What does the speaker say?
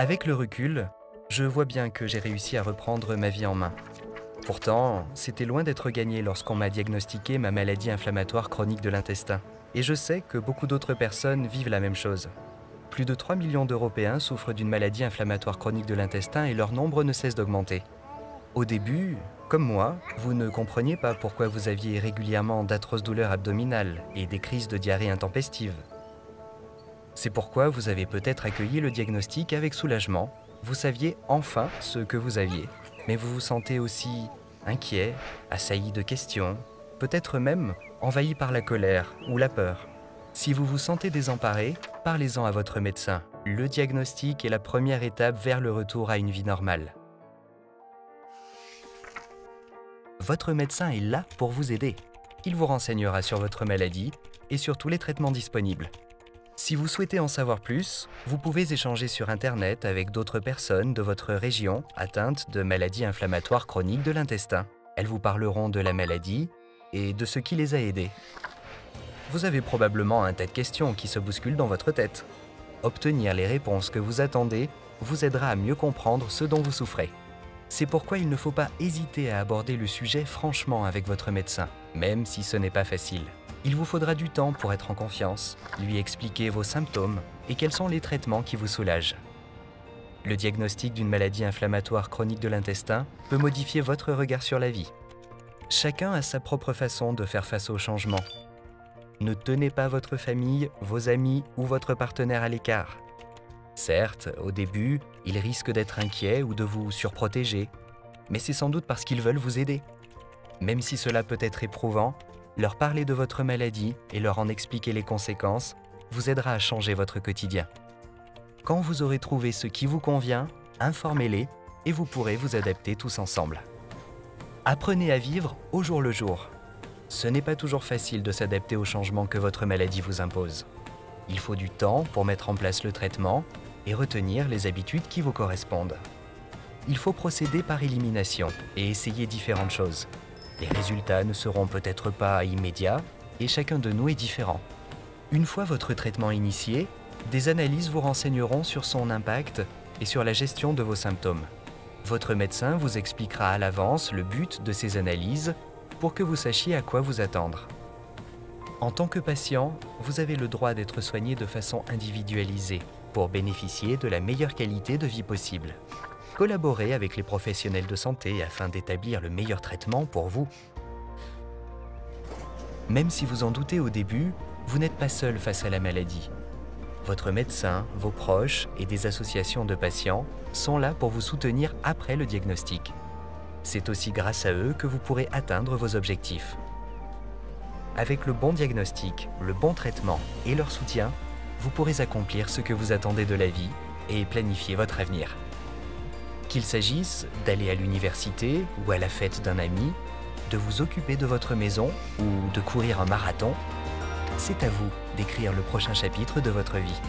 Avec le recul, je vois bien que j'ai réussi à reprendre ma vie en main. Pourtant, c'était loin d'être gagné lorsqu'on m'a diagnostiqué ma maladie inflammatoire chronique de l'intestin. Et je sais que beaucoup d'autres personnes vivent la même chose. Plus de 3 millions d'Européens souffrent d'une maladie inflammatoire chronique de l'intestin et leur nombre ne cesse d'augmenter. Au début, comme moi, vous ne compreniez pas pourquoi vous aviez régulièrement d'atroces douleurs abdominales et des crises de diarrhée intempestive. C'est pourquoi vous avez peut-être accueilli le diagnostic avec soulagement. Vous saviez enfin ce que vous aviez, mais vous vous sentez aussi inquiet, assailli de questions, peut-être même envahi par la colère ou la peur. Si vous vous sentez désemparé, parlez-en à votre médecin. Le diagnostic est la première étape vers le retour à une vie normale. Votre médecin est là pour vous aider. Il vous renseignera sur votre maladie et sur tous les traitements disponibles. Si vous souhaitez en savoir plus, vous pouvez échanger sur Internet avec d'autres personnes de votre région atteintes de maladies inflammatoires chroniques de l'intestin. Elles vous parleront de la maladie et de ce qui les a aidées. Vous avez probablement un tas de questions qui se bousculent dans votre tête. Obtenir les réponses que vous attendez vous aidera à mieux comprendre ce dont vous souffrez. C'est pourquoi il ne faut pas hésiter à aborder le sujet franchement avec votre médecin, même si ce n'est pas facile. Il vous faudra du temps pour être en confiance, lui expliquer vos symptômes et quels sont les traitements qui vous soulagent. Le diagnostic d'une maladie inflammatoire chronique de l'intestin peut modifier votre regard sur la vie. Chacun a sa propre façon de faire face au changement. Ne tenez pas votre famille, vos amis ou votre partenaire à l'écart. Certes, au début, ils risquent d'être inquiets ou de vous surprotéger, mais c'est sans doute parce qu'ils veulent vous aider. Même si cela peut être éprouvant, leur parler de votre maladie et leur en expliquer les conséquences vous aidera à changer votre quotidien. Quand vous aurez trouvé ce qui vous convient, informez-les et vous pourrez vous adapter tous ensemble. Apprenez à vivre au jour le jour. Ce n'est pas toujours facile de s'adapter aux changements que votre maladie vous impose. Il faut du temps pour mettre en place le traitement et retenir les habitudes qui vous correspondent. Il faut procéder par élimination et essayer différentes choses. Les résultats ne seront peut-être pas immédiats et chacun de nous est différent. Une fois votre traitement initié, des analyses vous renseigneront sur son impact et sur la gestion de vos symptômes. Votre médecin vous expliquera à l'avance le but de ces analyses pour que vous sachiez à quoi vous attendre. En tant que patient, vous avez le droit d'être soigné de façon individualisée pour bénéficier de la meilleure qualité de vie possible. Collaborez avec les professionnels de santé afin d'établir le meilleur traitement pour vous. Même si vous en doutez au début, vous n'êtes pas seul face à la maladie. Votre médecin, vos proches et des associations de patients sont là pour vous soutenir après le diagnostic. C'est aussi grâce à eux que vous pourrez atteindre vos objectifs. Avec le bon diagnostic, le bon traitement et leur soutien, vous pourrez accomplir ce que vous attendez de la vie et planifier votre avenir. Qu'il s'agisse d'aller à l'université ou à la fête d'un ami, de vous occuper de votre maison ou de courir un marathon, c'est à vous d'écrire le prochain chapitre de votre vie.